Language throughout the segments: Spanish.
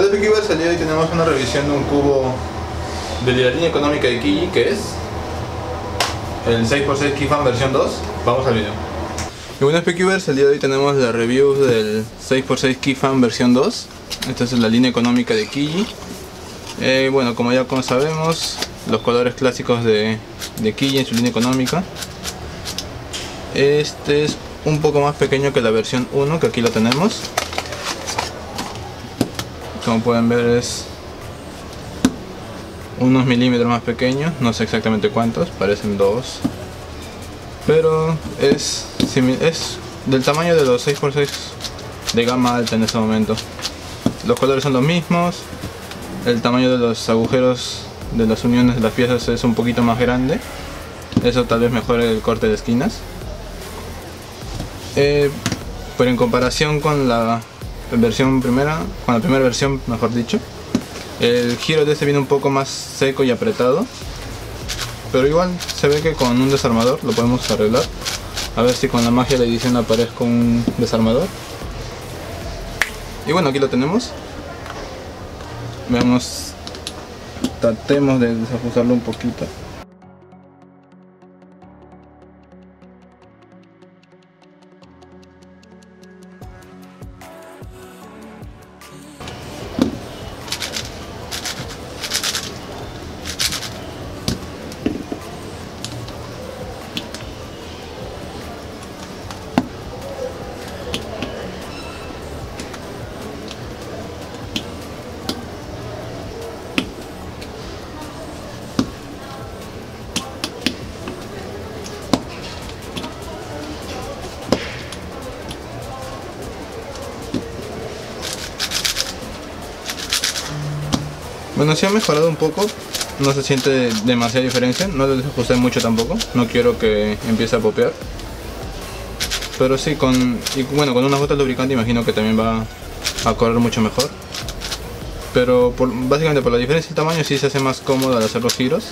Hola PikiVers, el día de hoy tenemos una revisión de un cubo de la línea económica de QiYi, que es el 6x6 QiFan versión 2. Vamos al video. Y bueno, PikiVers, el día de hoy tenemos la review del 6x6 QiFan versión 2. Esta es la línea económica de QiYi. Bueno, como ya sabemos, los colores clásicos de QiYi en su línea económica. Este es un poco más pequeño que la versión 1, que aquí lo tenemos. Como pueden ver, es unos milímetros más pequeño, no sé exactamente cuántos, parecen 2, pero es del tamaño de los 6x6 de gama alta en este momento. Los colores son los mismos, el tamaño de los agujeros de las uniones de las piezas es un poquito más grande, eso tal vez mejore el corte de esquinas. Pero en comparación con la versión primera, mejor dicho, el giro de este viene un poco más seco y apretado, pero igual se ve que con un desarmador lo podemos arreglar. A ver si con la magia de la edición aparezco un desarmador. Y bueno, aquí lo tenemos. Veamos, tratemos de desajustarlo un poquito. Bueno, sí ha mejorado un poco, no se siente demasiada diferencia, no lo desajusté mucho tampoco, no quiero que empiece a popear. Pero sí, con unas gotas de lubricante imagino que también va a correr mucho mejor. Pero básicamente por la diferencia de tamaño sí se hace más cómodo al hacer los giros.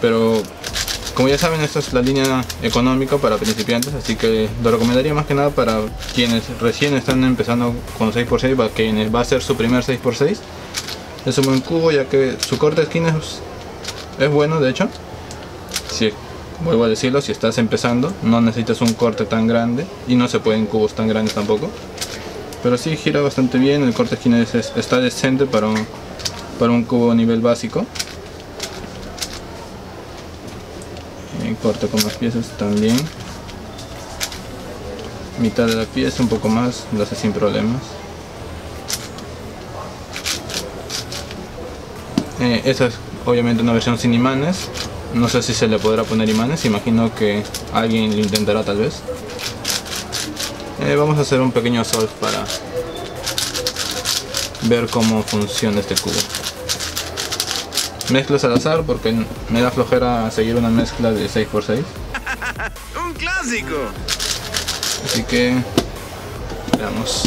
Pero como ya saben, esta es la línea económica para principiantes, así que lo recomendaría más que nada para quienes recién están empezando con 6x6, para quienes va a ser su primer 6x6. Es un buen cubo, ya que su corte de esquinas es bueno. De hecho, si, vuelvo a decirlo, si estás empezando no necesitas un corte tan grande y no se pueden cubos tan grandes tampoco, pero sí gira bastante bien. El corte de esquinas está decente para un cubo nivel básico. Corto con las piezas también, mitad de la pieza, un poco más, lo hace sin problemas. Esta es obviamente una versión sin imanes, no sé si se le podrá poner imanes, imagino que alguien lo intentará tal vez. Vamos a hacer un pequeño solve para ver cómo funciona este cubo. Mezclas al azar porque me da flojera seguir una mezcla de 6x6. ¡Un clásico! Así que veamos.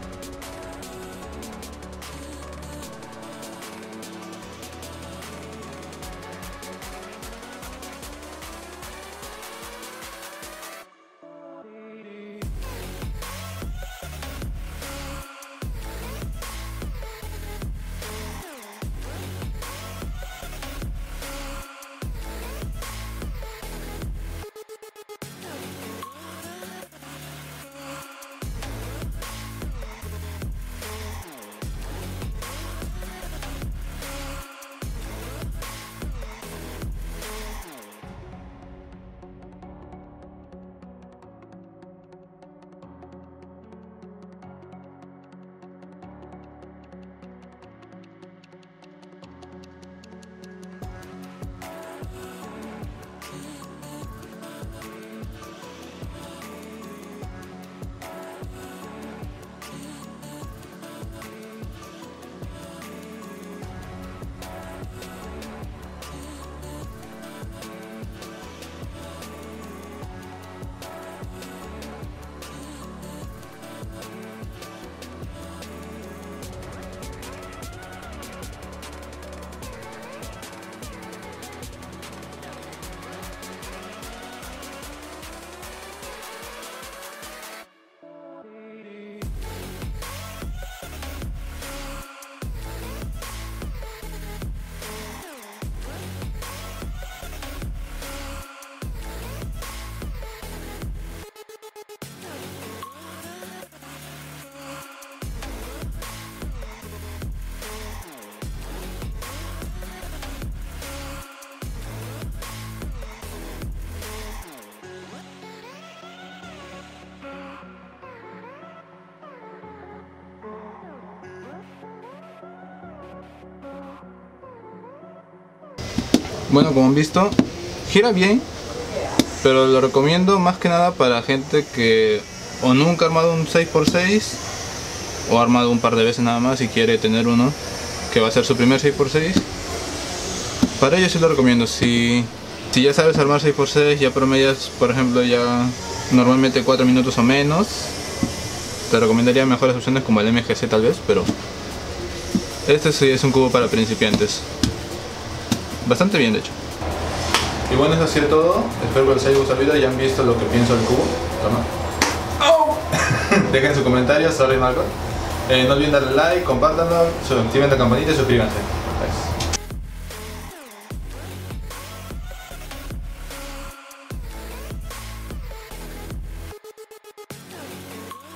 Bueno, como han visto, gira bien, pero lo recomiendo más que nada para gente que o nunca ha armado un 6x6 o ha armado un par de veces nada más y quiere tener uno que va a ser su primer 6x6. Para ello sí lo recomiendo. Si ya sabes armar 6x6, ya promedias, por ejemplo, ya normalmente 4 minutos o menos, te recomendaría mejores opciones como el MGC tal vez, pero este sí es un cubo para principiantes. Bastante bien, de hecho. Y bueno, eso ha sido todo. Espero que les haya gustado el video. Ya han visto lo que pienso del cubo. Toma. ¡Oh! Dejen sus comentarios. Sorry, Marco. No olviden darle like, compártanlo, activen la campanita y suscríbanse. Thanks.